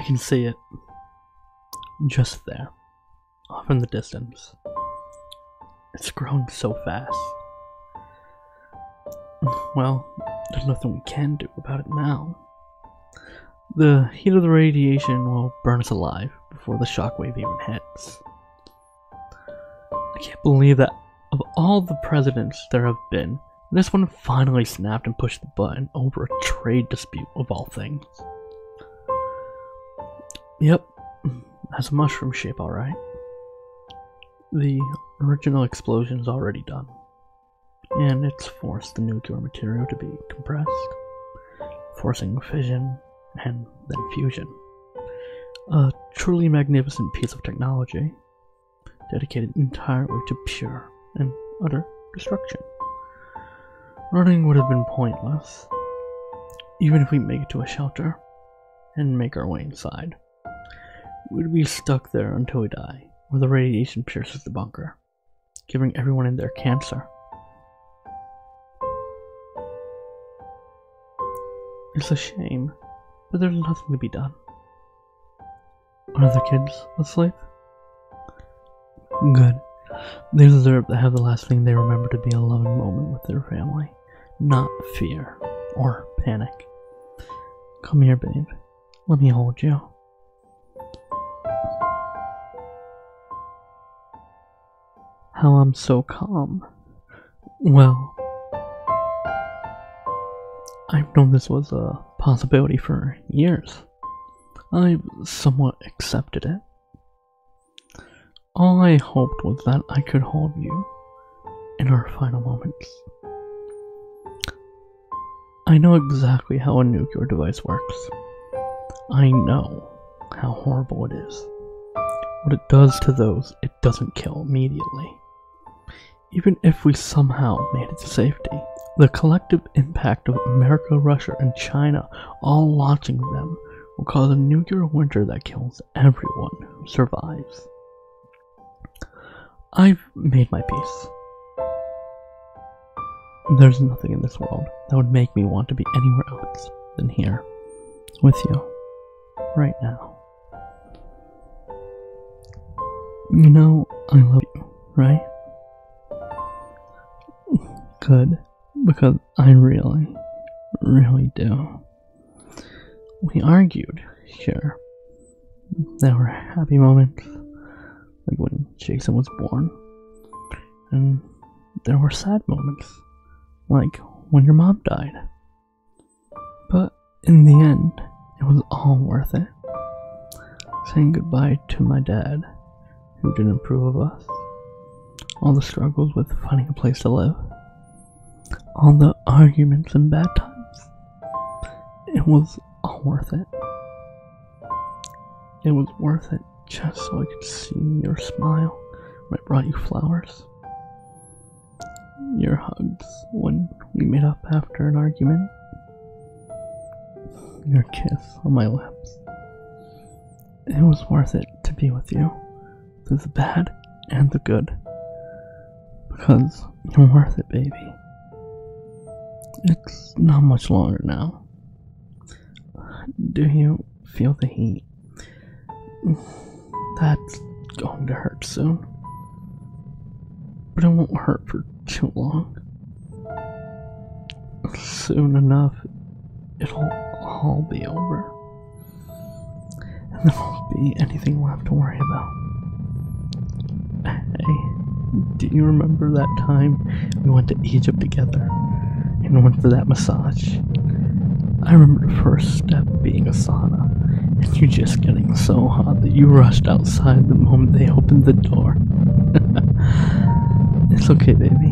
I can see it just there, off in the distance. It's grown so fast. Well, there's nothing we can do about it now. The heat of the radiation will burn us alive before the shockwave even hits. I can't believe that of all the presidents there have been, this one finally snapped and pushed the button over a trade dispute of all things. Yep, that's a mushroom shape, alright. The original explosion is already done, and it's forced the nuclear material to be compressed, forcing fission and then fusion. A truly magnificent piece of technology, dedicated entirely to pure and utter destruction. Running would have been pointless, even if we make it to a shelter and make our way inside. We'd be stuck there until we die, where the radiation pierces the bunker, giving everyone in there cancer. It's a shame, but there's nothing to be done. Are the kids asleep? Good. They deserve to have the last thing they remember to be a loving moment with their family, not fear or panic. Come here, babe. Let me hold you. How I'm so calm. Well, I've known this was a possibility for years. I've somewhat accepted it. All I hoped was that I could hold you in our final moments. I know exactly how a nuclear device works. I know how horrible it is. What it does to those it doesn't kill immediately. Even if we somehow made it to safety, the collective impact of America, Russia, and China all watching them will cause a nuclear winter that kills everyone who survives. I've made my peace. There's nothing in this world that would make me want to be anywhere else than here, with you, right now. You know I love you, right? Good, because I really, really do. We argued, sure. There were happy moments, like when Jason was born, and there were sad moments, like when your mom died. But in the end, it was all worth it. Saying goodbye to my dad, who didn't approve of us, all the struggles with finding a place to live, all the arguments and bad times, it was all worth it. It was worth it. Just so I could see your smile when I brought you flowers. Your hugs when we made up after an argument. Your kiss on my lips. It was worth it to be with you, through the bad and the good. Because you're worth it, baby. It's not much longer now. Do you feel the heat? That's going to hurt soon, but it won't hurt for too long. Soon enough, it'll all be over, and there won't be anything left to worry about. Hey, do you remember that time we went to Egypt together and went for that massage? I remember the first step being a sauna, and you just getting so hot that you rushed outside the moment they opened the door. It's okay, baby.